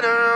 better